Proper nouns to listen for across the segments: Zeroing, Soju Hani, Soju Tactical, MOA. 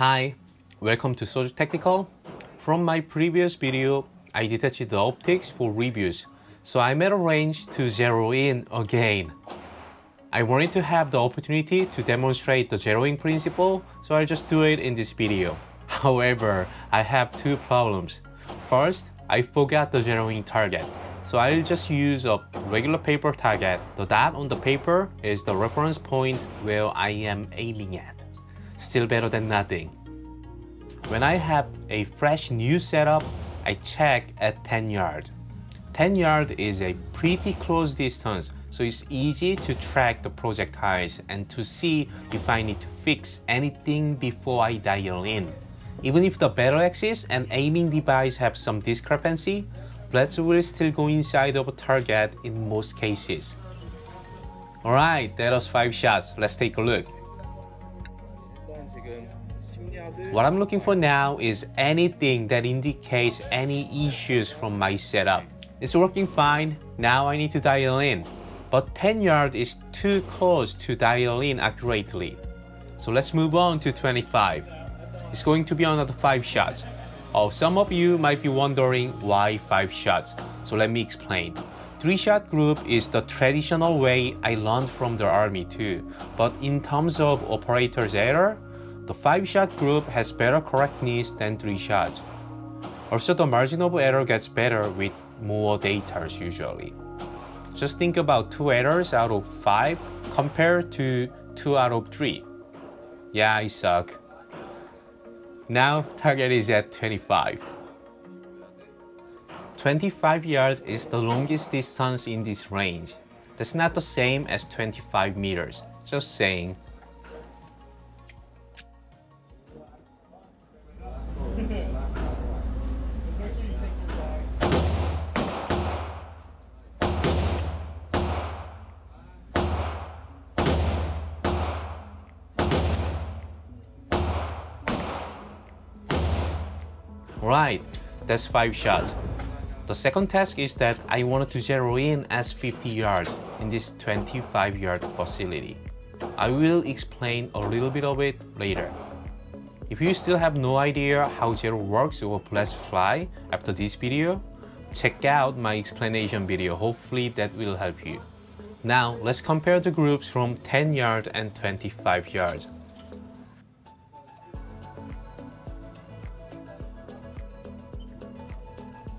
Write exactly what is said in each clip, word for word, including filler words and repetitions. Hi, welcome to Soju Tactical. From my previous video, I detached the optics for reviews, so I'm at a range to zero in again. I wanted to have the opportunity to demonstrate the zeroing principle, so I'll just do it in this video. However, I have two problems. First, I forgot the zeroing target, so I'll just use a regular paper target. The dot on the paper is the reference point where I am aiming at. Still better than nothing. When I have a fresh new setup, I check at ten yards. ten yards is a pretty close distance, so it's easy to track the projectiles and to see if I need to fix anything before I dial in. Even if the barrel axis and aiming device have some discrepancy, bullets will still go inside of a target in most cases. Alright, that was five shots, let's take a look. What I'm looking for now is anything that indicates any issues from my setup. It's working fine, now I need to dial in. But ten yards is too close to dial in accurately. So let's move on to twenty-five. It's going to be another five shots. Oh, some of you might be wondering why five shots. So let me explain. three shot group is the traditional way I learned from the army too. But in terms of operator's error, the five shot group has better correctness than three shots. Also, the margin of error gets better with more data usually. Just think about two errors out of five compared to two out of three. Yeah, I suck. Now, target is at twenty-five. twenty-five yards is the longest distance in this range. That's not the same as twenty-five meters, just saying. Alright, that's five shots. The second task is that I wanted to zero in as fifty yards in this twenty-five yard facility. I will explain a little bit of it later. If you still have no idea how zero works or bullets fly after this video, check out my explanation video, hopefully that will help you. Now let's compare the groups from ten yards and twenty-five yards.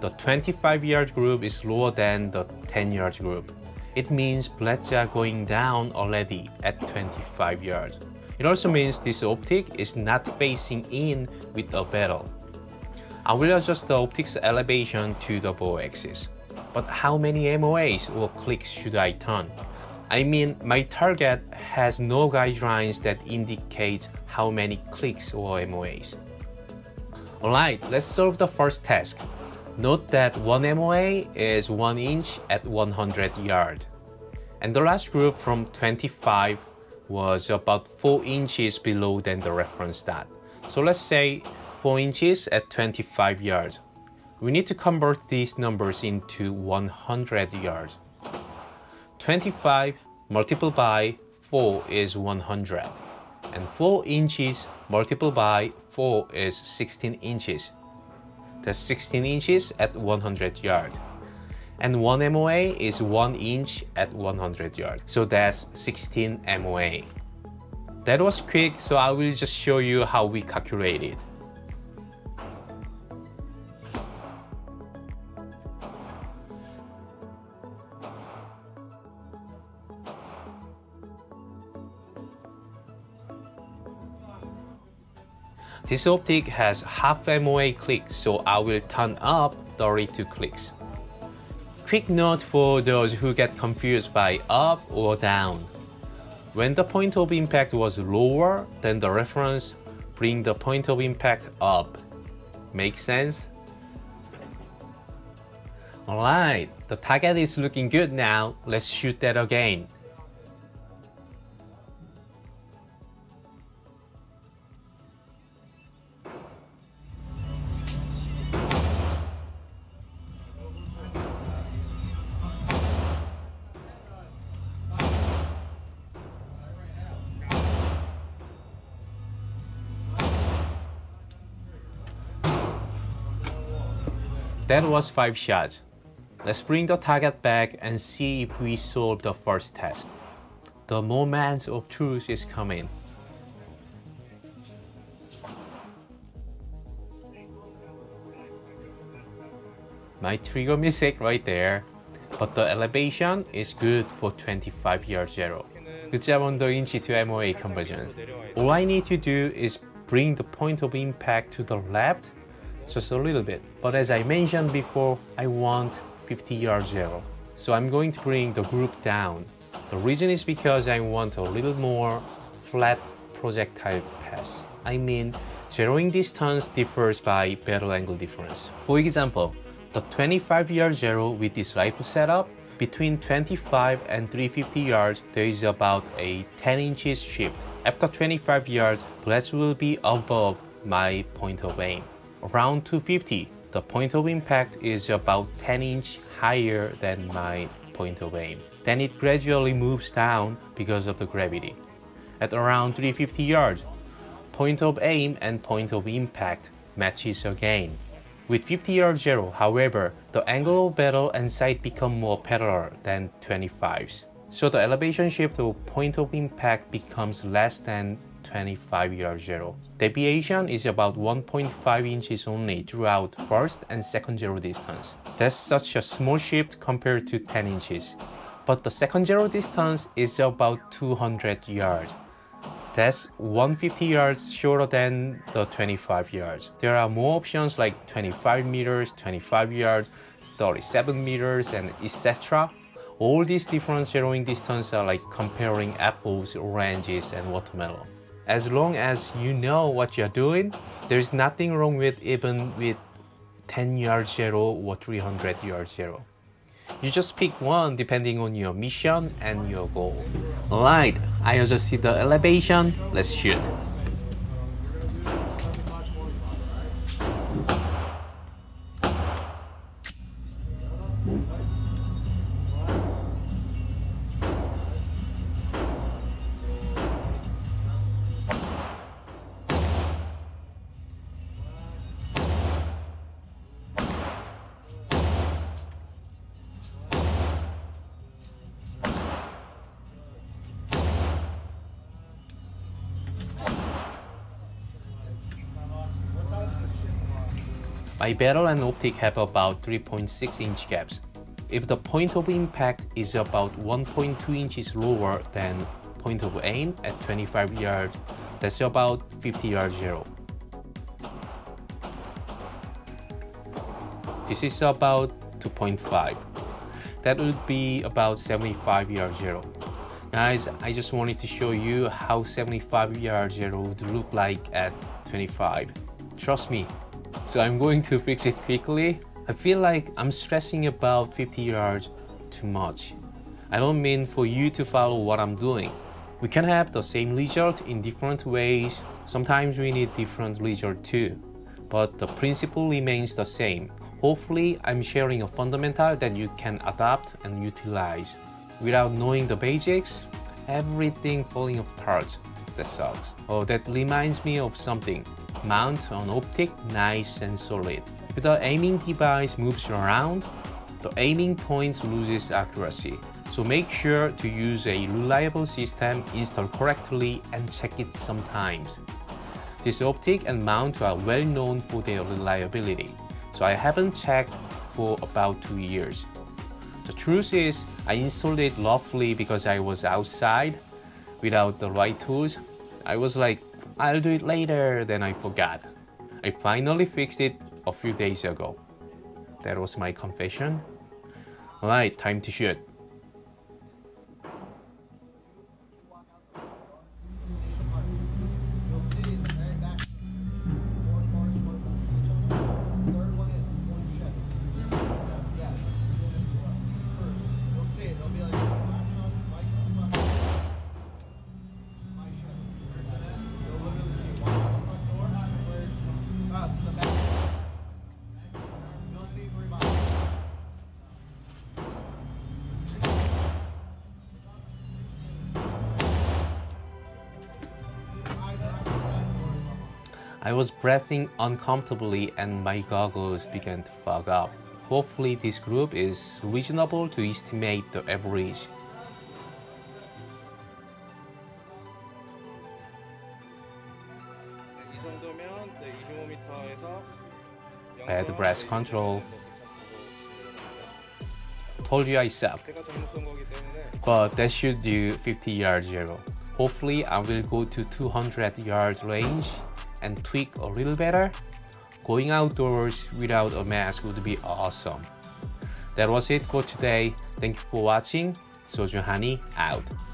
The twenty-five yard group is lower than the ten yard group. It means bullets are going down already at twenty-five yards. It also means this optic is not facing in with a barrel. I will adjust the optic's elevation to the bore axis. But how many M O As or clicks should I turn? I mean, my target has no guidelines that indicate how many clicks or M O As. Alright, let's solve the first task. Note that one M O A is one inch at one hundred yards. And the last group from twenty-five was about four inches below than the reference dot. So let's say four inches at twenty-five yards. We need to convert these numbers into one hundred yards. twenty-five multiplied by four is one hundred. And four inches multiplied by four is sixteen inches. That's sixteen inches at one hundred yards. And one M O A is one inch at one hundred yards. So that's sixteen M O A. That was quick, so I will just show you how we calculate it. This optic has half M O A clicks, so I will turn up thirty-two clicks. Quick note for those who get confused by up or down. When the point of impact was lower than the reference, bring the point of impact up. Make sense? Alright, the target is looking good now, let's shoot that again. That was five shots. Let's bring the target back and see if we solve the first task. The moment of truth is coming. My trigger mistake right there, but the elevation is good for twenty-five year zero. Good job on the inch to M O A conversion. All I need to do is bring the point of impact to the left just a little bit. But as I mentioned before, I want fifty yard zero. So I'm going to bring the group down. The reason is because I want a little more flat projectile pass. I mean, zeroing distance differs by barrel angle difference. For example, the twenty-five yard zero with this rifle setup, between twenty-five and three hundred fifty yards, there is about a ten inches shift. After twenty-five yards, bullets will be above my point of aim. Around two fifty, the point of impact is about ten inch higher than my point of aim. Then it gradually moves down because of the gravity. At around three hundred fifty yards, point of aim and point of impact matches again. With fifty yard zero, however, the angle of barrel and sight become more parallel than twenty-fives. So the elevation shift of point of impact becomes less than twenty-five yard zero. Deviation is about one point five inches only throughout first and second zero distance. That's such a small shift compared to ten inches. But the second zero distance is about two hundred yards. That's one hundred fifty yards shorter than the twenty-five yards. There are more options like twenty-five meters, twenty-five yards, thirty-seven meters, and et cetera. All these different zeroing distances are like comparing apples, oranges, and watermelon. As long as you know what you're doing, there's nothing wrong with even with ten yard zero or three hundred yard zero. You just pick one depending on your mission and your goal. Alright, I adjusted the elevation, let's shoot. My barrel and optic have about three point six inch gaps. If the point of impact is about one point two inches lower than point of aim at twenty-five yards, that's about fifty yard zero. This is about two point five. That would be about seventy-five yard zero. Guys, I just wanted to show you how seventy-five yard zero would look like at twenty-five. Trust me. So I'm going to fix it quickly. I feel like I'm stressing about fifty yards too much. I don't mean for you to follow what I'm doing. We can have the same result in different ways. Sometimes we need different result too. But the principle remains the same. Hopefully, I'm sharing a fundamental that you can adopt and utilize. Without knowing the basics, everything falling apart. That sucks. Oh, that reminds me of something. Mount on optic nice and solid. If the aiming device moves around, the aiming point loses accuracy. So make sure to use a reliable system installed correctly and check it sometimes. This optic and mount are well known for their reliability, so I haven't checked for about two years. The truth is, I installed it roughly because I was outside without the right tools. I was like, I'll do it later, then I forgot. I finally fixed it a few days ago. That was my confession. Alright, time to shoot. I was breathing uncomfortably and my goggles began to fog up. Hopefully this group is reasonable to estimate the average. Bad breath control. Told you I suck. But that should do fifty yard zero. Hopefully I will go to two hundred yard range and tweak a little better. Going outdoors without a mask would be awesome. That was it for today. Thank you for watching. Soju Hani out.